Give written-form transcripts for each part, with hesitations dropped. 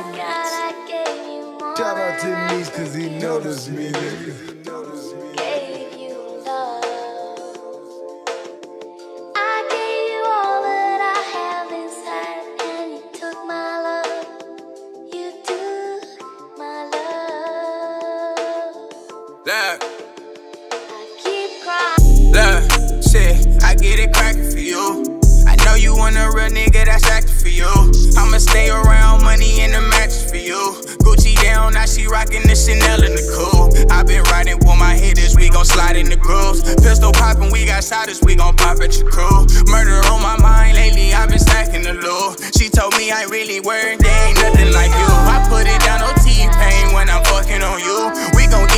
Shout out to me, cause he noticed me, nigga. Look, shit, I get it crackin' for you. I know you want a real nigga that's actin' for you. I'ma stay around, money in the mattress for you. Gucci down, now she rockin' the Chanel in the coupe. I been riding with my hitters, we gon' slide in the grooves. Pistol poppin', we got shotters, we gon' pop at your crew. Murder on my mind lately, I been stacking the loot. She told me I ain't really worried, there ain't nothing like you. I put it down on T-Pain when I'm fucking on you.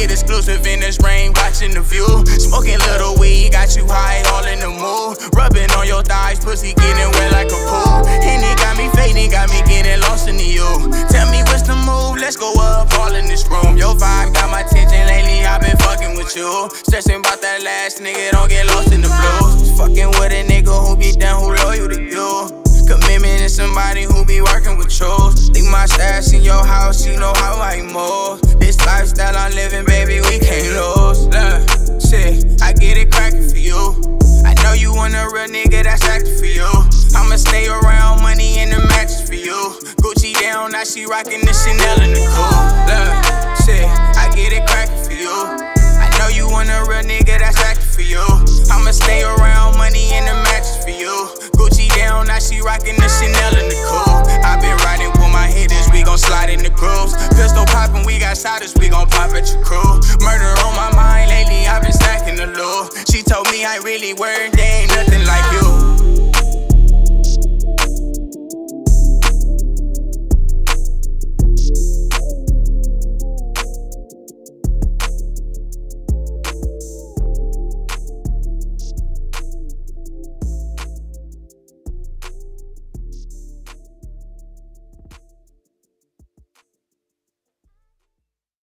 Exclusive in this rain, watching the view. Smoking little weed, got you high, all in the mood. Rubbing on your thighs, pussy getting wet like a pool. And it got me fading, got me getting lost in you. Tell me what's the move, let's go up, all in this room. Your vibe got my attention lately, I've been fucking with you. Stressing about that last nigga, don't get lost in the blues. Fucking with a nigga who be down, who loyal to you. Commitment is somebody who be working with you. Leave my stash in your house, you know how I move. This lifestyle I'm living, baby, we can't lose. Look, shit, I get it crackin' for you. I know you want a real nigga that's actin' for you. I'ma stay around, money in the mattress for you. Gucci down, now she rockin' the Chanel in the coupe. Look, shit, I get it crackin' for you. I know you want a real nigga that's actin' for you. I'ma stay around, money in the mattress for you. Down, now she rockin' the Chanel in the coupe. I been riding with my hitters, we gon' slide in the grooves. Pistol poppin', we got shotters, we gon' pop at your crew. Murder on my mind lately, I been stacking the loot. She told me I really worried.